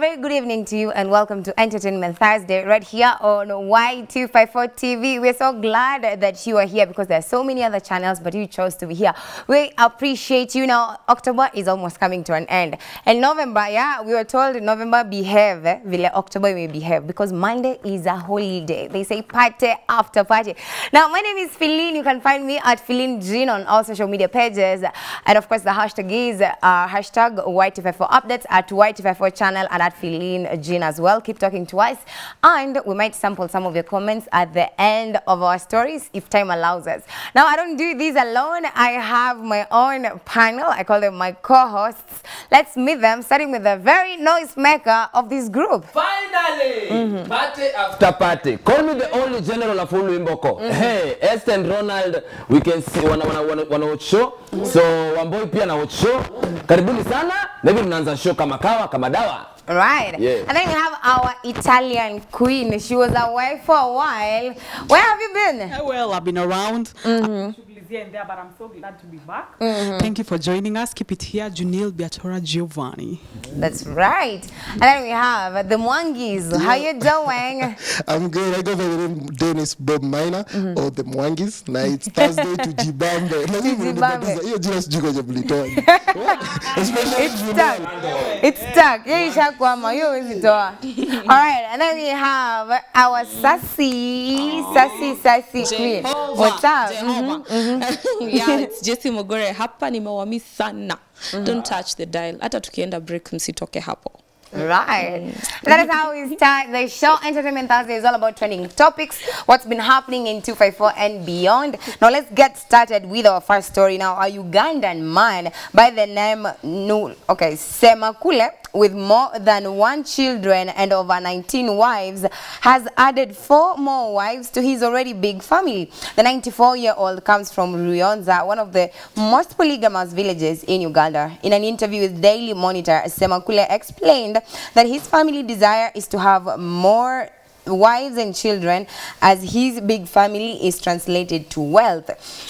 very good evening to you and welcome to Entertainment Thursday right here on Y254 TV. We're so glad that you are here because there are so many other channels, but you chose to be here. We appreciate you. Now, October is almost coming to an end. And November, yeah, we were told November behave, October may behave because Monday is a holiday. They say party after party. Now, my name is Phylline. You can find me at Phylline Jean on all social media pages. And of course, the hashtag is hashtag Y254 updates at Y254 channel and at Phylline Jean as well. Keep talking to us, and we might sample some of your comments at the end of our stories if time allows us. Now, I don't do these alone. I have my own panel. I call them my co-hosts. Let's meet them, starting with the very noise maker of this group. Finally, party after party. Call me the only general of Uluimboko. Hey, Est and Ronald, we can see wana show. So one boy pia na show. Karibuni sana. Maybe mnaanza show kama kawa kama dawa. Right. Yeah. And then we have our Italian queen. She was away for a while. Where have you been? Well, I've been around. But I'm so glad to be back. Thank you for joining us. Keep it here. Junil Beatora Giovanni. That's right. And then we have the Mwangis. How you doing? I'm good. I go by the name Dennis Bob Minor or the Mwangis. Now it's Thursday to Jibambe. It's stuck. Alright, and then we have our sassy queen. What's up? Yeah, it's Jesse Mogore. Hapa nimewami sana. Don't touch the dial. Hata tukienda break msitoke hapo. Right. That is how we start the show. Entertainment Thursday is all about trending topics, what's been happening in 254 and beyond. Now, let's get started with our first story. Now, a Ugandan man by the name Ssemakula, with more than 1 children and over 19 wives, has added 4 more wives to his already big family. The 94-year-old comes from Ruyonza, one of the most polygamous villages in Uganda. In an interview with Daily Monitor, Ssemakula explained that his family desire is to have more wives and children as his big family is translated to wealth.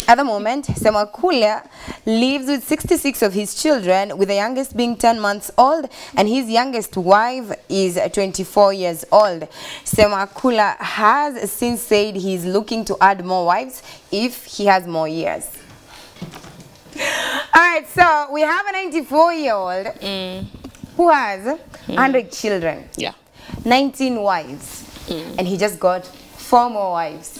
At the moment, Ssemakula lives with 66 of his children, with the youngest being 10 months old, and his youngest wife is 24 years old. Ssemakula has since said he's looking to add more wives if he has more years. All right, so we have a 94-year-old who has 100 children, 19 wives. And he just got 4 more wives.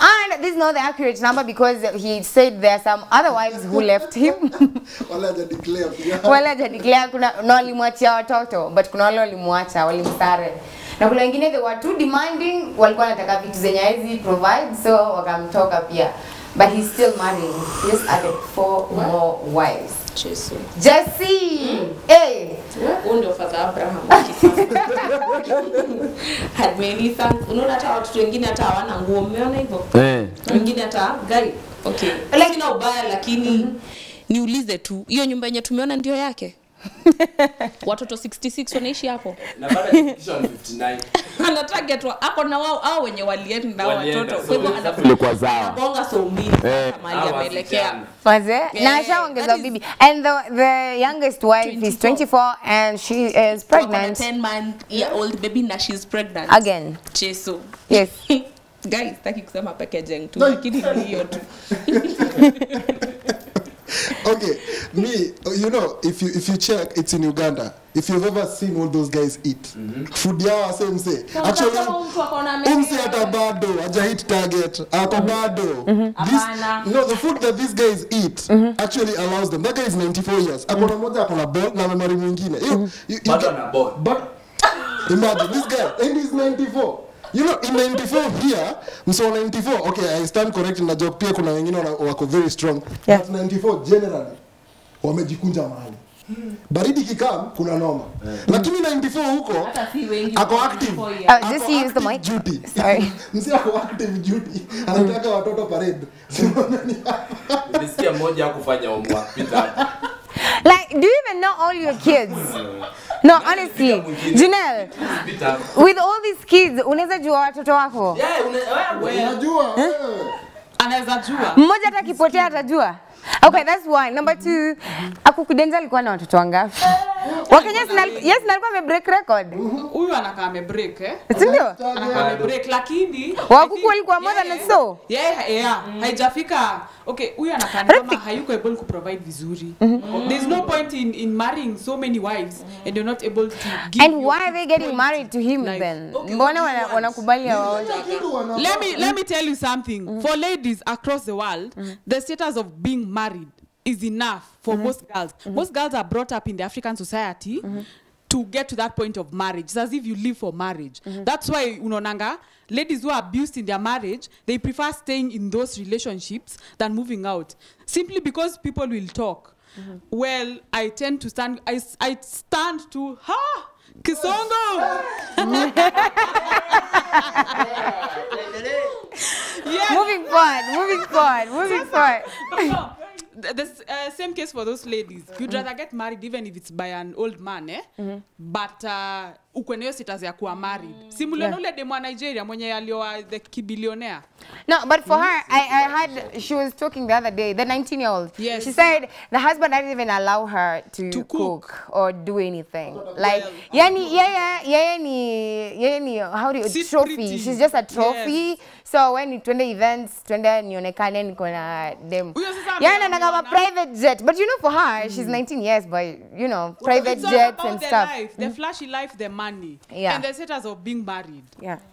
And this is not the accurate number because he said there are some other wives who left him. Wala hajadeclare kuna walimwachia watoto, but kuna wale walimwacha, walimsare. Na kuna wengine they were too demanding, walikuwa wanataka vitu zenye hizi provide, so wakamtoka pia. But he's still marrying. He just added 4 more wives. Jesse. Hey! Undo father Abraham. Had many sons. Unonata watu wengine hata hawana nguo, umeona hivyo? Wengine hata gari. Okay. Sina ubaya lakini niulize tu. Hiyo nyumba yenye tumeona ndio yake. Watoto 66 wanaishi hapo. Na baba 59. Anatagetwa hapo na wao au wenye walienda watoto. Kwa hivyo anakuwa zao. Bonga so mbili mali ameelekea. Faze na ashaongeza bibi. And the youngest wife is 24 and she is pregnant. She has a 10-month-old baby na she's pregnant. Again. Cheso. Yes. Guys, taki kusema packaging tu. Lakini hiyo tu. Okay, me, you know, if you check, it's in Uganda. If you've ever seen what those guys eat, food yawa same say. Actually, atabado, ajahit target, atabado. No, the food that these guys eat actually allows them. That guy is 94 years. Akona moja akona ball na memory mwingine. But imagine this guy, and he's 94. You know, in 94 here, so 94, okay, I stand corrected na joke pia kuna wengine wako very strong. But 94 generally, wamejikunja mahali. Baridi kikam, kuna noma. Lakini 94 huko, ako active. Just use the mic. Duty. Sorry. Msi ako active duty. Anataka watoto parade. Nisikia moja hakufanya homework. Like, do you even know all your kids? No, honestly, Junel, with all these kids, unaweza jua watoto wako? Yeah, unajua. Anaweza jua. Mmoja atakipotea atajua. Okay, that's one. Number 2, akukudenza alikuwa na watoto wangapi? Yes, nalikuwa me break record. Huyu anakaa me break eh? Ndio? Anakaa me break lakini wakuku alikuwa mother na so. Yeah. Haijafika. Okay, huyu anakaa kama hayuko able ku provide vizuri. There's no point in marrying so many wives and you're not able to give. And why are they getting married to him then? Mbona wanakubali wao? Let me tell you something. For ladies across the world, the status of being married is enough for most girls. Most girls are brought up in the African society to get to that point of marriage. It's as if you live for marriage. That's why, unonanga, ladies who are abused in their marriage, they prefer staying in those relationships than moving out. Simply because people will talk. Well, I tend to stand, I stand to, Kisongo! Yeah. Moving forward. The same case for those ladies. You'd rather get married even if it's by an old man, eh? But ukweneo sitazi ya kuwa married. Simule nule demu wa Nigeria mwenye yaliwa the kibillionaire. No, but for her, I had, she was talking the other day, the 19-year-old. Yes. She said the husband didn't even allow her to cook or do anything. Like, how do you, a trophy. She's just a trophy. Yes. So when it the events, nionekane nikona demu. Yana nakama private jet. But you know, for her, she's 19 years, but you know, private jets and stuff. Life, the flashy life, the money, and the status of being married.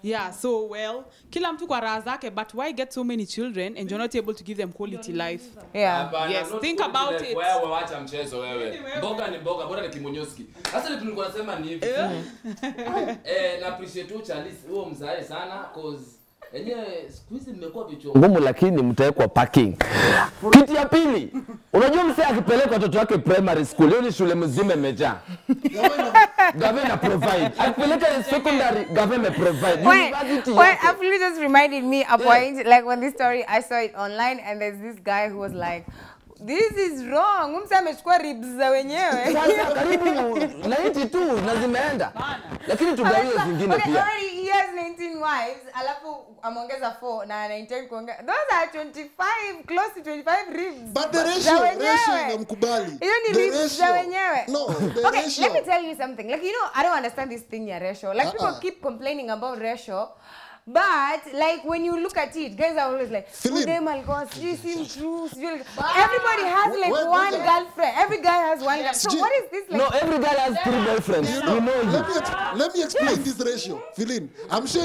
Yeah. So well, kila mtu kwa raha zake, but why get so many children and you're not able to give them quality life? Yes. Think about it. Boga ni boga, boga ni kimonyoski. Hasa tulikuwa nasema ni hivi. Na appreciate tu Charles, huo mzae sana cause ngumu lakini mtawekwa parking. Kitu ya pili, unajua msee akipeleka watoto wake primary school, hiyo ni shule mzima imejaa. Gavana provide. Akipeleka secondary, gavana provide. Wait, actually just reminded me of like when this story I saw it online and there's this guy who was like, this is wrong. Umsamechukua ribs za wenyewe. Sasa karibu 92 na zimeenda. Lakini tugawie zingine pia. He has 19 wives. Alafu ameongeza 4 na 19 kuongeza. Those are 25, close to 25 ribs. But the ratio namkubali. Hiyo ni ribs za wenyewe. No. Okay, ratio. Let me tell you something. Like you know, I don't understand this thing ya ratio. Like people keep complaining about ratio. But, like, when you look at it, guys are always like, everybody has, like, one girlfriend. Every guy has one girlfriend. So what is this like? No, every guy has 3 girlfriends. You know you. Let me explain this ratio. Phylline, I'm sure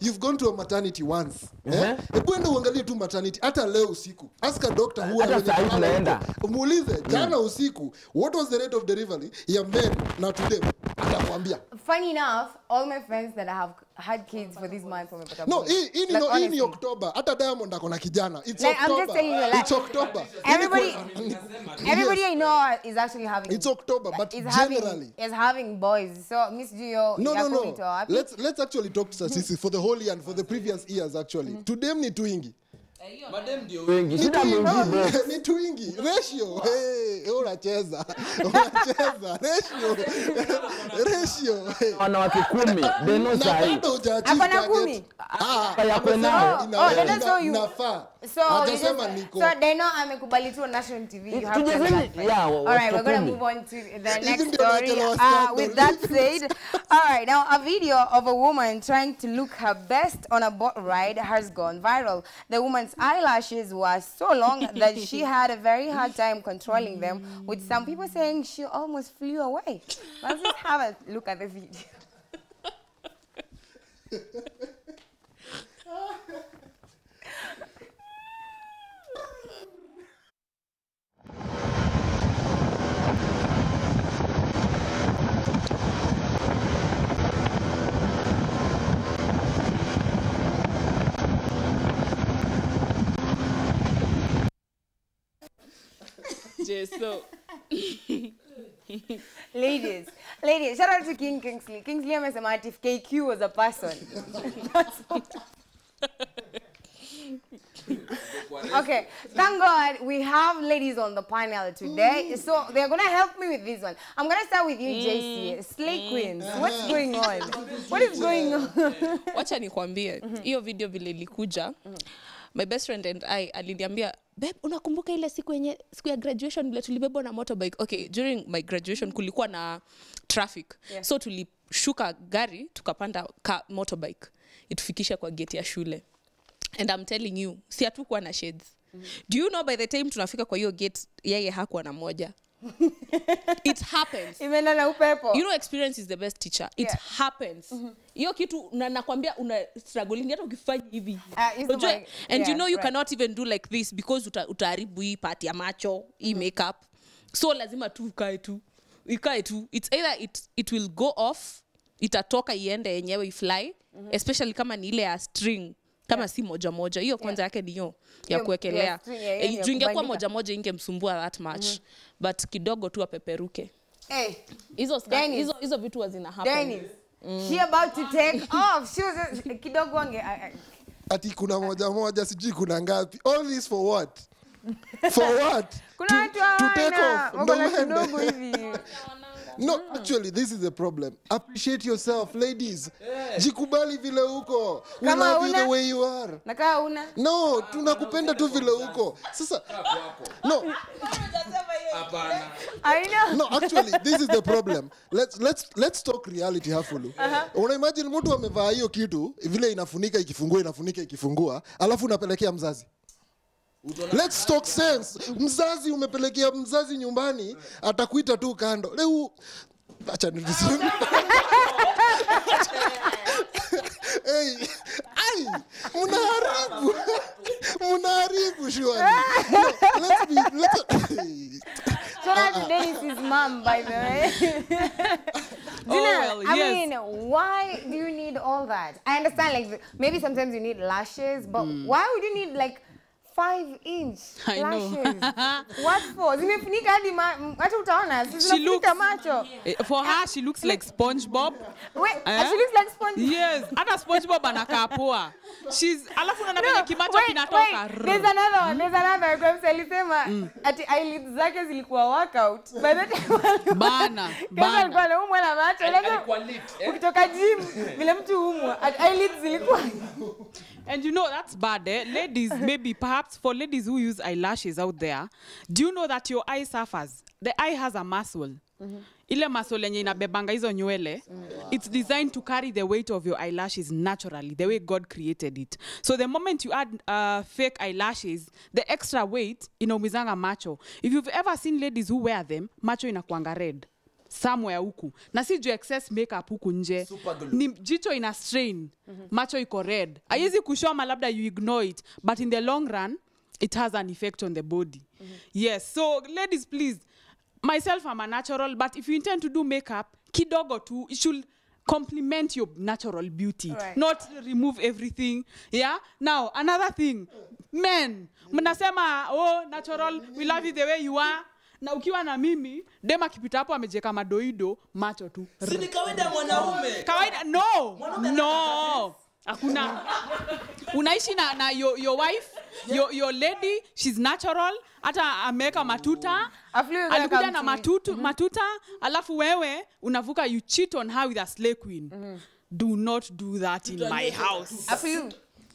you've gone to a maternity once. Kwenda uangalie tu maternity. Hata leo usiku. Ask a doctor who has a calendar. Muulize, jana usiku, what was the rate of delivery ya men na today? Atakwambia. Funny enough, all my friends that I have had kids for this month. No, in October. At Diamond, it's October. I'm just saying, like, it's October. Everybody I know is actually having. It's October, but is generally is having boys. So, Miss Gio, no. Let's actually talk to statistics for the whole year and for the previous years. Actually, today ni tuingi. Madam ndio wengi shida ni twingi ratio eh unacheza ratio ana watu 10 deno sai hapa na 10 ya kwenao inafaa. So Deno amekubali tu National TV. You have to. Yeah. All right, we're gonna move on to the next story. With that said, all right. Now, a video of a woman trying to look her best on a boat ride has gone viral. The woman's eyelashes were so long that she had a very hard time controlling them, with some people saying she almost flew away. Let's just have a look at the video. So, ladies, shout out to Kingsley. Kingsley MSMA, if KQ was a person. Okay, thank God we have ladies on the panel today. So they're going to help me with this one. I'm going to start with you, JC. Slay Queens, what's going on? What is going on? Wacha nikwambie, hiyo video vile ilikuja. My best friend and I aliniambia, babe, unakumbuka ile siku ya graduation bila tulibebwa na motorbike? Okay, during my graduation kulikuwa na traffic. Yeah. So tulishuka gari, tukapanda motorbike. Itufikisha kwa gate ya shule. And I'm telling you, si hatukuwa na shades. Do you know by the time tunafika kwa hiyo gate, yeye hakuwa na moja? It happens. You know, experience is the best teacher. It happens. Hiyo kitu nakwambia una struggling hata ukifanya hivi. And you know you cannot even do like this because utaharibu hii part ya macho, hii makeup. So lazima tu ukae tu. It's either it will go off, itatoka iende yenyewe ifly, especially kama ni ile ya string. Kama si moja. Hiyo kwanza yake niyo ya kuwekelea. Jungekuwa moja ingemsumbua that much. But kidogo tu apeperuke. Hey. Hizo vitu hazina happen. Dennis. She about to take off. She was kidogo wange. Ati kuna moja sijui kuna ngapi. All this for what? For what? Kuna to take off. No, actually, this is the problem. Appreciate yourself, ladies. Jikubali vile uko. We love you the way you are. No, tunakupenda tu vile uko. Sasa, no. No, actually, this is the problem. Let's talk reality halfulu. Una imagine mtu amevaa hiyo kitu, vile inafunika ikifungua, alafu unapelekea mzazi. Let's talk sense. Mzazi umepelekea mzazi nyumbani, atakuita tu kando. Leo acha nidiseme. Hey, ai, munaharibu shwani. Let's be. So that's Dennis's mom, by the way. I mean, why do you need all that? I understand, like, maybe sometimes you need lashes, but why would you need, like, 5-inch lashes? What for? For her, she looks like SpongeBob. Wait, she looks like SpongeBob? Yes, hata SpongeBob anakaa poa. She's alafu anafanya kimacho kinatoka. There's another girl alisema ati eyelids zake zilikuwa workout. By the time bana alikuwa anaumwa na macho, alikuwa lit. Ukitoka gym, vile mtu umwa, ati eyelids zilikuwa. And you know, that's bad, eh? Ladies, maybe perhaps for ladies who use eyelashes out there, do you know that your eye suffers? The eye has a muscle. Ile muscle yenye inabebanga hizo nywele. It's designed to carry the weight of your eyelashes naturally, the way God created it. So the moment you add fake eyelashes, the extra weight inaumizanga macho. If you've ever seen ladies who wear them, macho inakuanga red. Somewhere huku. Na si juu excess makeup huku nje. Ni jicho ina strain. Macho iko red. Haiwezi kushoma labda you ignore it. But in the long run, it has an effect on the body. Yes. So ladies, please. Myself, I'm a natural. But if you intend to do makeup, kidogo tu, it should complement your natural beauty. Right. Not remove everything. Yeah? Now, another thing. Men. Mnasema, oh, natural. We love you the way you are. Na ukiwa na mimi, dema kipita hapo amejeka madoido, macho tu. Si ni kawaida mwanaume. Kawaida, no. Hakuna. Unaishi na your wife, your lady, she's natural. Hata ameweka matuta. Alikuja na matuta. Alafu wewe, unavuka you cheat on her with a slay queen. Do not do that in my house.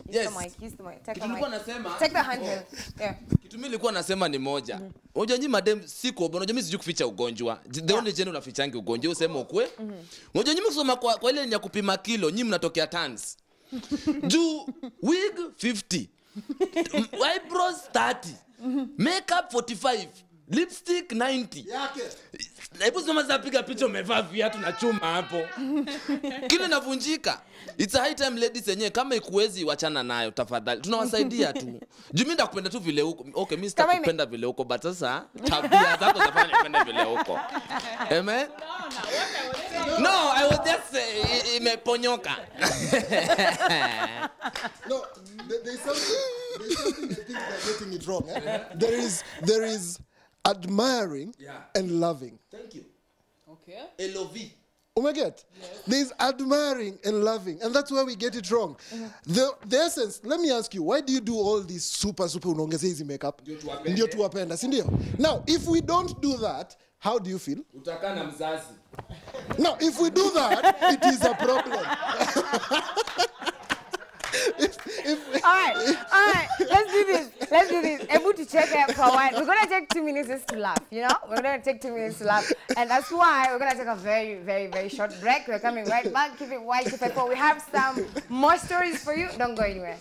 Yes. Kiss the mic. Take the handle. Yeah. Kitumili likuwa nasema ni moja. Unajua madam siko, unajua mimi siju kuficha ugonjwa. The only jeno unafichanga ugonjwa useme ukwe. Unajua mimi kusoma kwa ile ya kupima kilo, nyinyi mnatokea tons. Do wig 50. Eyebrows 30. Makeup 45. Lipstick 90. Yake. Hebu soma za piga picha umevaa viatu na chuma hapo. Kile navunjika. It's a high time ladies yenyewe kama ikuwezi wachana nayo tafadhali. Tunawasaidia tu. Jumi ndakupenda tu vile huko. Okay, mimi sitakupenda vile huko but sasa tabia zako zafanya nipende vile huko. Amen. No, I was just imeponyoka. No, there's something I think they're getting it wrong. Eh? There is admiring and loving. Thank you. Okay. L-O-V. Yes. There's admiring and loving. And that's where we get it wrong. The essence, let me ask you, why do you do all this super unongezezi makeup? Ndiyo tuwapenda, sindiyo? Now, if we don't do that, how do you feel? Utakana mzazi. Now, if we do that, it is a problem. All right. Let's do this. Able to check out for a while. We're gonna take 2 minutes just to laugh. You know, we're gonna take 2 minutes to laugh, and that's why we're gonna take a very, very short break. We're coming right back. Keep it white, keep it cool. We have some more stories for you. Don't go anywhere.